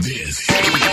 This.